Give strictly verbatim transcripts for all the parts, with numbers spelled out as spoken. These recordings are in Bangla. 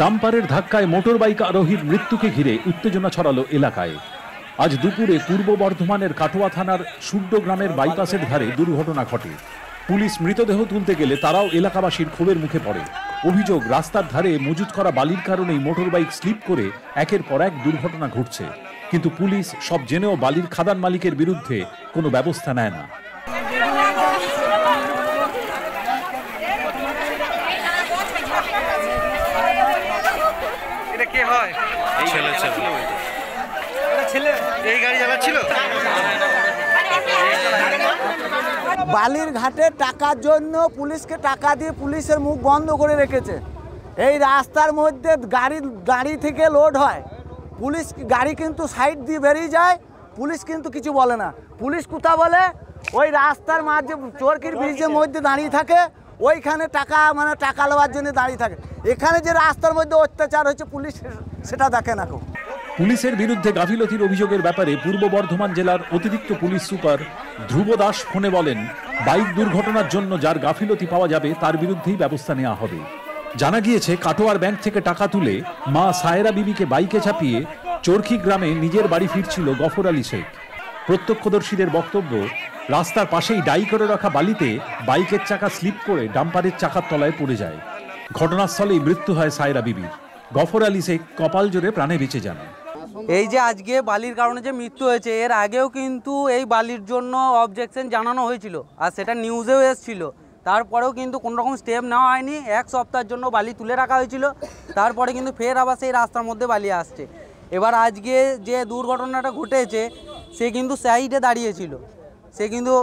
ডাম্পারের ধাক্কায় মোটরবাইক আরোহীর মৃত্যুকে ঘিরে উত্তেজনা ছড়ালো এলাকায়। আজ দুপুরে পূর্ব বর্ধমানের কাটোয়া থানার সুড্ডো গ্রামের বাইপাসের ধারে দুর্ঘটনা ঘটে। পুলিশ মৃতদেহ তুলতে গেলে তারাও এলাকাবাসীর ক্ষোভের মুখে পড়ে। অভিযোগ, রাস্তার ধারে মজুত করা বালির কারণেই মোটরবাইক স্লিপ করে একের পর এক দুর্ঘটনা ঘটছে, কিন্তু পুলিশ সব জেনেও বালির খাদান মালিকের বিরুদ্ধে কোনো ব্যবস্থা নেয় না। বালির ঘাটে টাকার জন্য পুলিশকে টাকা দিয়ে পুলিশের মুখ বন্ধ করে রেখেছে। এই রাস্তার মধ্যে গাড়ি গাড়ি থেকে লোড হয়, পুলিশ গাড়ি কিন্তু সাইড দিয়ে বেরিয়ে যায়, পুলিশ কিন্তু কিছু বলে না। পুলিশ কোথা বলে? ওই রাস্তার মাঝে চরকির ব্রিজের মধ্যে দাঁড়িয়ে থাকে, ওইখানে টাকা মানে টাকা লওয়ার জন্য দাঁড়িয়ে থাকে। এখানে যে রাস্তার মধ্যে অত্যাচার হচ্ছে পুলিশ সেটা দেখে না কেউ। পুলিশের বিরুদ্ধে গাফিলতির অভিযোগের ব্যাপারে পূর্ব বর্ধমান জেলার অতিরিক্ত পুলিশ সুপার ধ্রুব দাস ফোনে বলেন, বাইক দুর্ঘটনার জন্য যার গাফিলতি পাওয়া যাবে তার বিরুদ্ধেই ব্যবস্থা নেওয়া হবে। জানা গিয়েছে, কাটোয়ার ব্যাংক থেকে টাকা তুলে মা সায়রা বিবিকে বাইকে চাপিয়ে চরখি গ্রামে নিজের বাড়ি ফিরছিল গফর আলী শেখ। প্রত্যক্ষদর্শীদের বক্তব্য, রাস্তার পাশেই ডাই করে রাখা বালিতে বাইকের চাকা স্লিপ করে ডাম্পারের চাকার তলায় পড়ে যায়। ঘটনাস্থলেই মৃত্যু হয় সায়রা বিবির। গফর আলী শেখ কপাল জোরে প্রাণে বেঁচে যান। এই যে আজকে বালির কারণে যে মৃত্যু হয়েছে, এর আগেও কিন্তু এই বালির জন্য অবজেকশন জানানো হয়েছিল আর সেটা নিউজেও এসেছিল। তারপরেও কিন্তু কোনো রকম স্টেপ নেওয়া হয়নি। এক সপ্তাহের জন্য বালি তুলে রাখা হয়েছিল, তারপরে কিন্তু ফের আবার সেই রাস্তার মধ্যে বালি আসছে। এবার আজকে যে দুর্ঘটনাটা ঘটেছে, সে কিন্তু সাইডে দাঁড়িয়েছিল, সে কিন্তু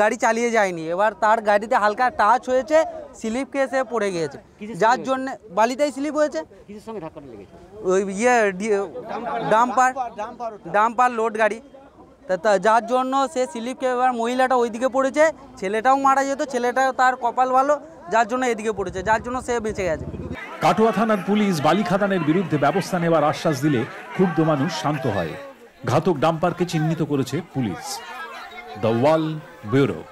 গাড়ি চালিয়ে যায়নি। এবার তার গাড়িতে হালকা টাচ হয়েছে, স্লিপ খেয়ে সে পড়ে গিয়েছে, যার জন্য বালিতেই স্লিপ হয়েছে। ওই ইয়ে ডাম্পার ডাম্পার লোড গাড়ি, যার জন্য সে স্লিপ খেয়ে এবার মহিলাটা ওইদিকে পড়েছে। ছেলেটাও মারা যেত, ছেলেটাও তার কপাল ভালো, যার জন্য এদিকে পড়েছে, যার জন্য সে বেঁচে গেছে। কাটোয়া থানার পুলিশ বালি খাদানের বিরুদ্ধে ব্যবস্থা নেওয়ার আশ্বাস দিলে ক্ষুব্ধ মানুষ শান্ত হয়। ঘাতক ডাম্পারকে চিহ্নিত করেছে পুলিশ। The wall bureau.